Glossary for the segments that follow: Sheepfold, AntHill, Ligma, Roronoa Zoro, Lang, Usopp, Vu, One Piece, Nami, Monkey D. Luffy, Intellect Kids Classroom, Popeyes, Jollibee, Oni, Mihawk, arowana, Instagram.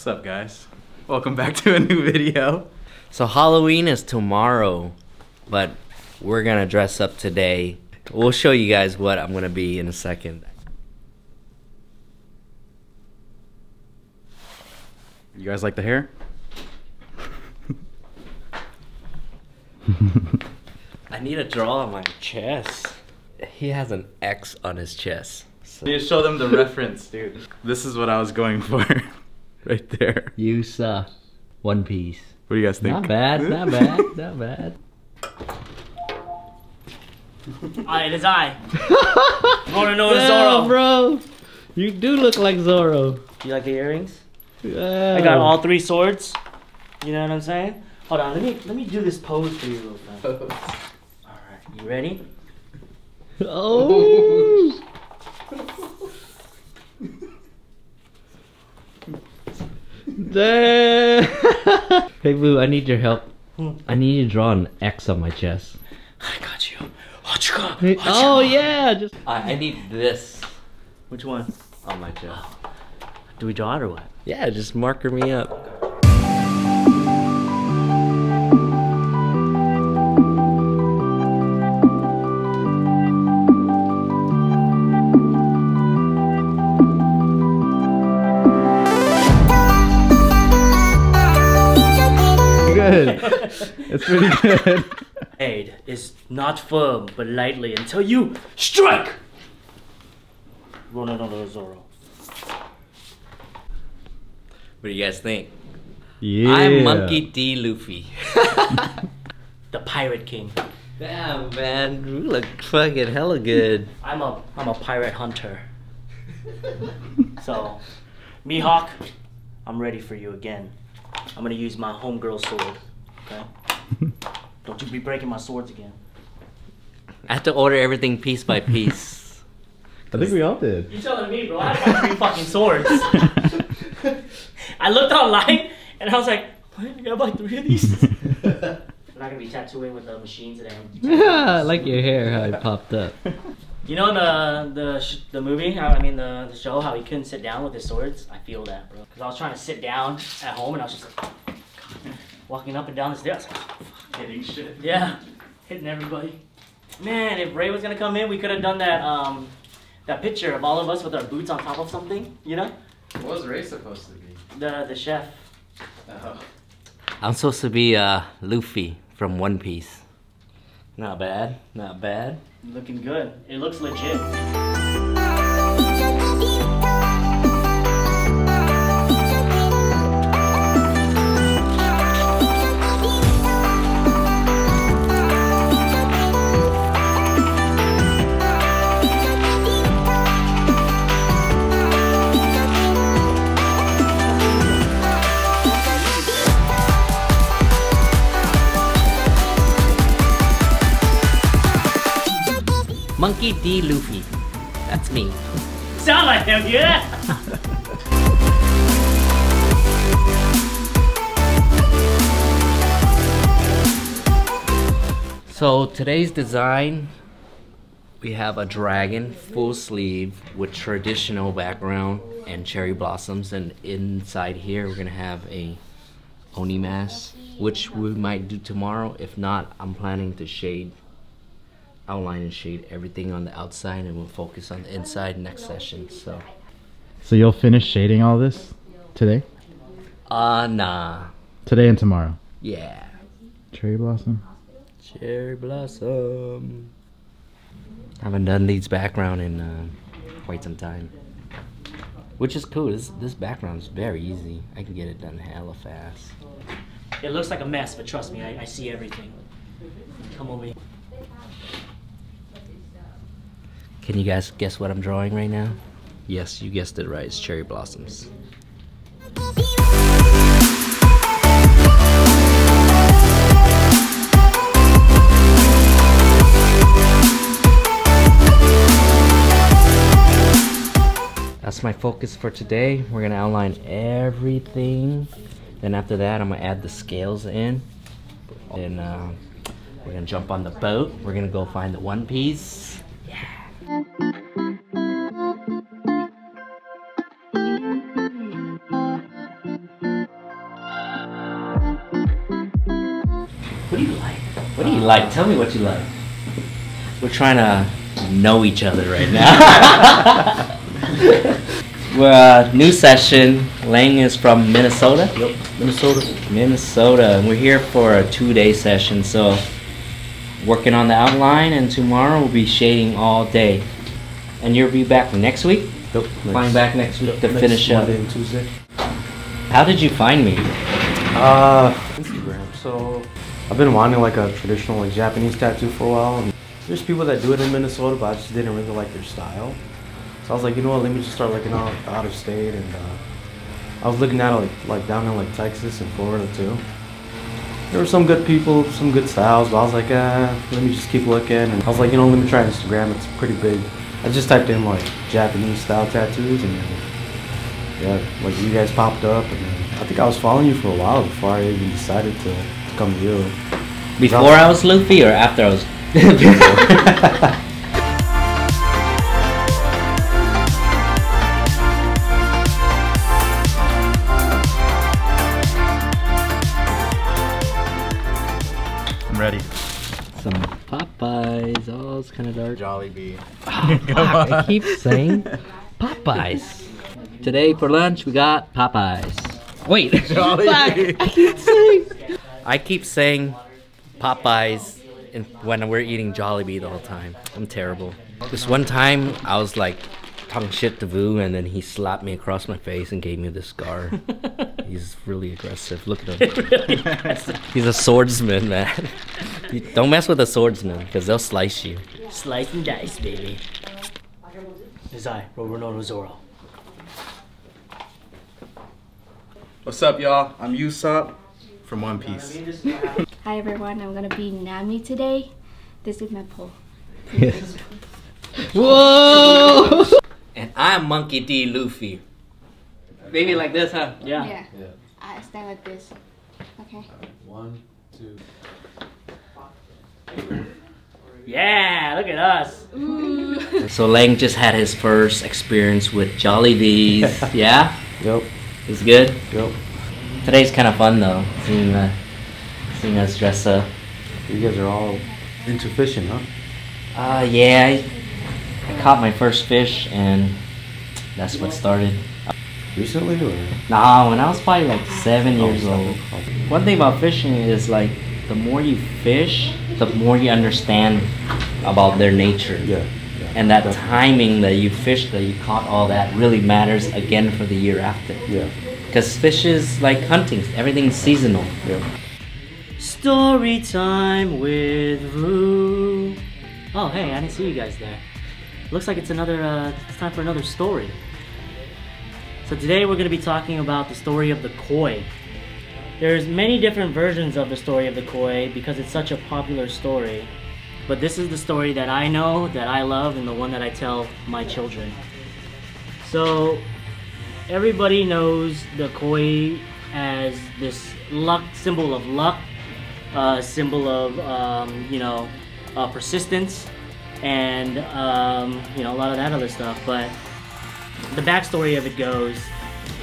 What's up, guys? Welcome back to a new video. So Halloween is tomorrow, but we're gonna dress up today. We'll show you guys what I'm gonna be in a second. You guys like the hair? I need a draw on my chest. He has an X on his chest. So. You show them the reference, dude. This is what I was going for. Right there. You saw One Piece. What do you guys think? Not bad, not bad, not bad. Alright, it's I. Roronoa Zoro. Bro, you do look like Zoro. You like the earrings? Yeah. I got all three swords. You know what I'm saying? Hold on, let me do this pose for you real quick. Alright, you ready? Oh! Hey Boo, I need your help. I need you to draw an X on my chest. I got you. Oh yeah! Just I need this. Which one? On my chest. Oh. Do we draw it or what? Yeah, just marker me up. It's pretty good. Blade is not firm, but lightly until you strike! Roronoa Zoro. What do you guys think? Yeah. I'm Monkey D. Luffy. The Pirate King. Damn, man. You look fucking hella good. I'm a pirate hunter. So, Mihawk, I'm ready for you again. I'm gonna use my homegirl sword. Okay. Don't you be breaking my swords again. I have to order everything piece by piece. I think we all did. You're telling me, bro. I have three fucking swords. I looked online and I was like, what? You got like three of these? I'm not gonna be tattooing with the machines today. Yeah, I like your hair, how it popped up. You know the movie, I mean the show, how he couldn't sit down with his swords? I feel that, bro. Because I was trying to sit down at home and I was just like, walking up and down the stairs. Hitting shit. Yeah, hitting everybody. Man, if Ray was gonna come in, we could have done that that picture of all of us with our boots on top of something, you know? What was Ray supposed to be? The chef. Oh. I'm supposed to be Luffy from One Piece. Not bad, not bad. Looking good. It looks legit. Monkey D. Luffy. That's me. Sound like him, yeah? So today's design, we have a dragon, full sleeve, with traditional background and cherry blossoms. And inside here, we're gonna have a Oni mask, which we might do tomorrow. If not, I'm planning to shade. Outline and shade everything on the outside, and we'll focus on the inside next session. So you'll finish shading all this today? Nah. Today and tomorrow? Yeah. Cherry blossom? Cherry blossom. I haven't done Lee's background in quite some time. Which is cool. This background is very easy. I can get it done hella fast. It looks like a mess, but trust me, I see everything. Come over here. Can you guys guess what I'm drawing right now? Yes, you guessed it right, it's cherry blossoms. That's my focus for today. We're gonna outline everything. Then after that, I'm gonna add the scales in. And we're gonna jump on the boat. We're gonna go find the One Piece. you like. Tell me what you like. We're trying to know each other right now. We're new session. Lang is from Minnesota. Yep, Minnesota. And we're here for a 2-day session. So working on the outline, and tomorrow we'll be shading all day. And you'll be back next week? Yep. Flying back next week to finish up. Monday and Tuesday. How did you find me? Instagram. So I've been wanting like a traditional like Japanese tattoo for a while. And there's people that do it in Minnesota, but I just didn't really like their style. So I was like, you know what? Let me just start like an out of state. And I was looking at it like down in like Texas and Florida too. There were some good people, some good styles, but I was like, let me just keep looking. And I was like, you know, let me try Instagram. It's pretty big. I just typed in like Japanese style tattoos, and yeah, like you guys popped up. And I think I was following you for a while before I even decided to come to you. Before I was Luffy, or after I was? I'm ready. Some Popeyes. Oh, it's kind of dark. Jollibee. Oh, fuck, I keep saying Popeyes. Today for lunch we got Popeyes. Wait, Jollibee. Fuck, I keep saying Popeyes when we're eating Jollibee the whole time. I'm terrible. This one time I was like talking shit to Vu, and then he slapped me across my face and gave me this scar. He's really aggressive. Look at him. Really he's a swordsman, man. You don't mess with a swordsman, because they'll slice you. Slice and dice, baby. This is I, Roronoa Zoro. What's up, y'all? I'm Usopp from One Piece. Hi, everyone. I'm going to be Nami today. This is my pole. Yes. Whoa! And I'm Monkey D. Luffy. Maybe like this, huh? Yeah. Yeah. I stand like this. Okay. 1, 2. Yeah, look at us. Ooh. So Lang just had his first experience with Jollibees. Yeah? Yep. It's good? Yep. Today's kind of fun though, seeing us dress up. You guys are all into fishing, huh? Yeah. I caught my first fish, and that's what started. Recently? Or? Nah, when I was probably like 7 years old. One thing about fishing is like, the more you fish, the more you understand about their nature. Yeah. And that timing that you fished, that you caught all that, really matters again for the year after. Yeah. Because fish is like hunting, everything's seasonal. Yeah. Story time with Roo. Oh, hey, I didn't see you guys there. Looks like it's another, it's time for another story. So today we're going to be talking about the story of the koi. There's many different versions of the story of the koi because it's such a popular story. But this is the story that I know, that I love, and the one that I tell my children. So everybody knows the koi as this luck, symbol of luck, symbol of persistence, and a lot of that other stuff. But the backstory of it goes,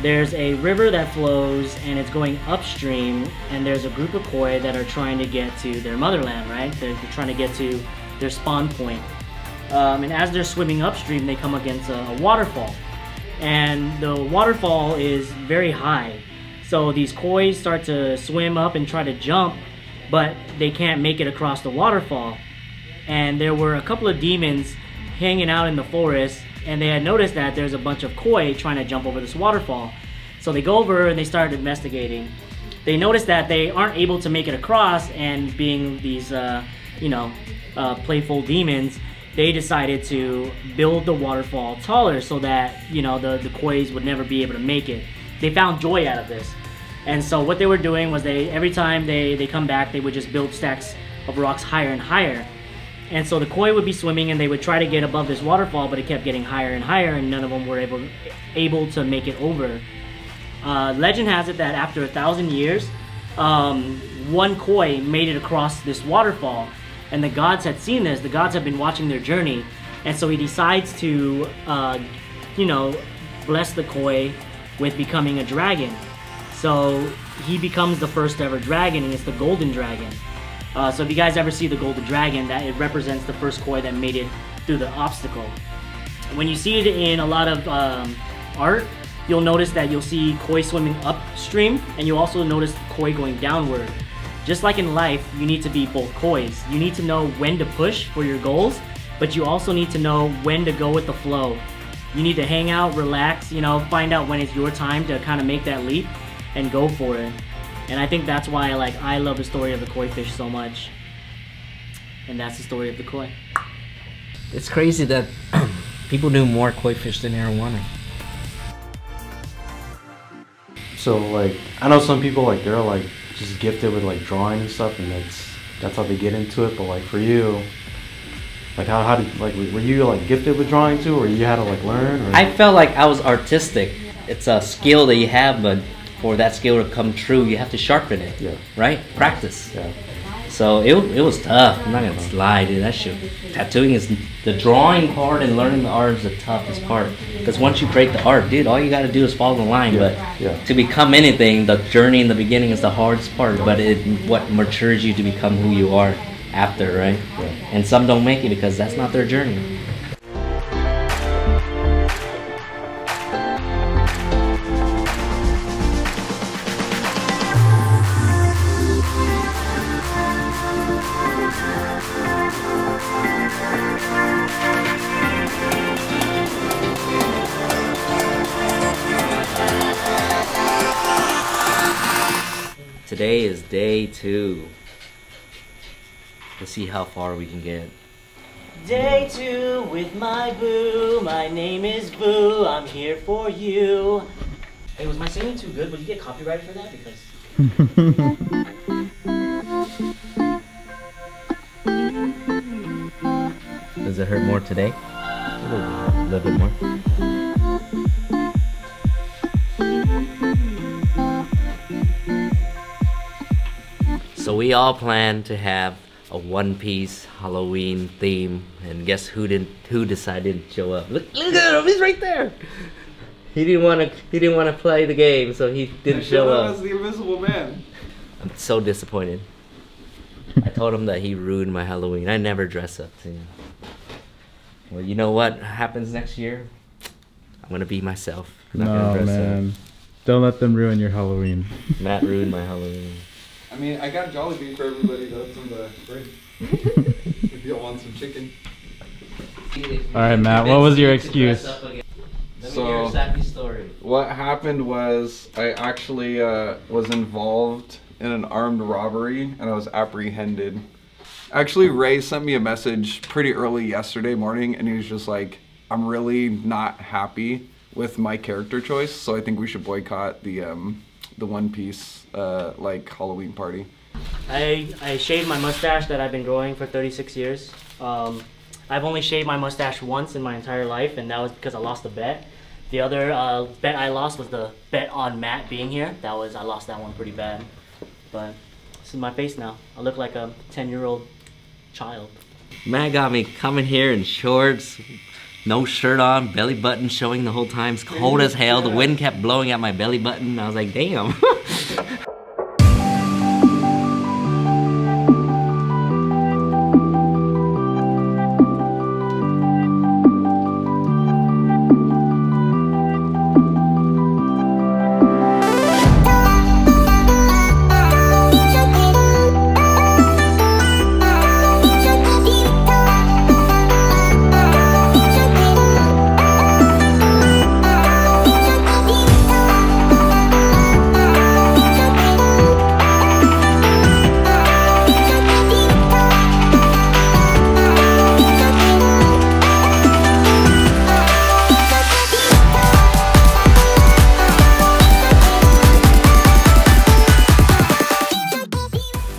there's a river that flows and it's going upstream, and there's a group of koi that are trying to get to their motherland, right? They're trying to get to their spawn point. And as they're swimming upstream, they come against a waterfall. And the waterfall is very high. So these koi start to swim up and try to jump, but they can't make it across the waterfall. And there were a couple of demons hanging out in the forest, and they had noticed that there's a bunch of koi trying to jump over this waterfall. So they go over and they started investigating. They noticed that they aren't able to make it across, and being these, playful demons, they decided to build the waterfall taller so that, the kois would never be able to make it. They found joy out of this. And so what they were doing was every time they come back, they would just build stacks of rocks higher and higher. And so the koi would be swimming and they would try to get above this waterfall, but it kept getting higher and higher, and none of them were able to make it over. Legend has it that after 1,000 years, one koi made it across this waterfall, and the gods had seen this. The gods had been watching their journey, and so he decides to, bless the koi with becoming a dragon. So he becomes the first ever dragon, and it's the golden dragon. So if you guys ever see the golden dragon, that it represents the first koi that made it through the obstacle. When you see it in a lot of art, you'll notice that you'll see koi swimming upstream, and you'll also notice koi going downward. Just like in life, you need to be both kois. You need to know when to push for your goals, but you also need to know when to go with the flow. You need to hang out, relax, you know, find out when it's your time to kind of make that leap and go for it. And I think that's why, like, I love the story of the koi fish so much. And that's the story of the koi. It's crazy that people knew more koi fish than arowana. So, like, I know some people, like, they're, like, just gifted with, like, drawing and stuff, and that's how they get into it. But, like, for you, like, how did, like, were you, like, gifted with drawing too, or you had to, like, learn? Or? I felt like I was artistic. It's a skill that you have, but for that skill to come true, you have to sharpen it. Yeah. Right? Practice. Yeah. So it was tough. I'm not gonna lie, dude. That shit. Tattooing is the drawing part, and learning the art is the toughest part. Because once you create the art, dude, all you gotta do is follow the line. Yeah. But to become anything, the journey in the beginning is the hardest part. But what matures you to become who you are after, right? Yeah. And some don't make it because that's not their journey. Today is day 2. Let's see how far we can get. Day 2 with my boo. My name is Boo. I'm here for you. Hey, was my singing too good? Would you get copyrighted for that? Because does it hurt more today? A little bit more. So we all planned to have a One Piece Halloween theme, and guess who decided to show up? Look at him, he's right there. He didn't want to play the game, so he didn't show up. As the Invisible Man. I'm so disappointed. I told him that he ruined my Halloween. I never dress up. So, yeah. Well, you know what happens next year? I'm gonna be myself. I'm not gonna dress up. Don't let them ruin your Halloween. Matt ruined my Halloween. I mean, I got Jollibee for everybody though, from the fridge. If you want some chicken. Alright, Matt, what was your excuse? So, what happened was, I actually was involved in an armed robbery, and I was apprehended. Actually, Ray sent me a message pretty early yesterday morning, and he was just like, I'm really not happy with my character choice, so I think we should boycott the One Piece like Halloween party. I shaved my mustache that I've been growing for 36 years. I've only shaved my mustache once in my entire life, and that was because I lost a bet. The other bet I lost was the bet on Matt being here. That was, I lost that one pretty bad. But this is my face now. I look like a 10-year-old child. Matt got me coming here in shorts, no shirt on, belly button showing the whole time. It's cold as hell. The wind kept blowing at my belly button. I was like, damn.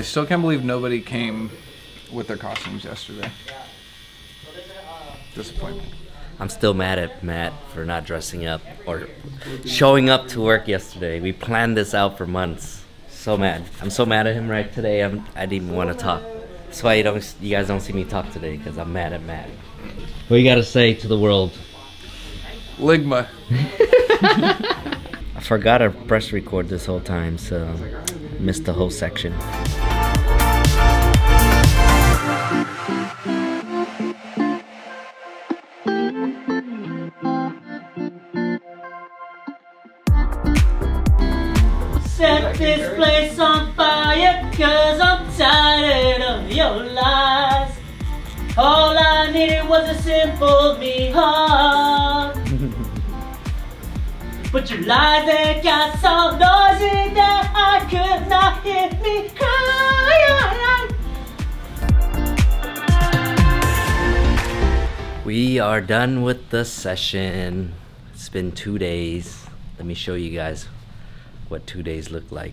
I still can't believe nobody came with their costumes yesterday. Disappointment. I'm still mad at Matt for not dressing up or showing up to work yesterday. We planned this out for months. So mad. I'm so mad at him right today. I didn't even want to talk. That's why you guys don't see me talk today, because I'm mad at Matt. What you gotta say to the world? Ligma. I forgot to press record this whole time, so missed the whole section. Set this place on fire, cause I'm tired of your lies. All I needed was a simple Mihawk. But your lies, they got so noisy that I could not hear me cry. We are done with the session. It's been 2 days. Let me show you guys what 2 days look like.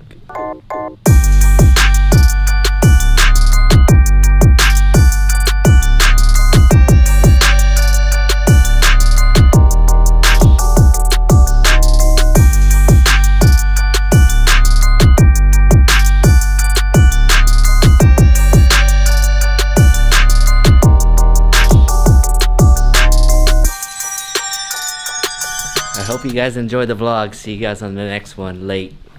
I hope you guys enjoyed the vlog. See you guys on the next one. Late.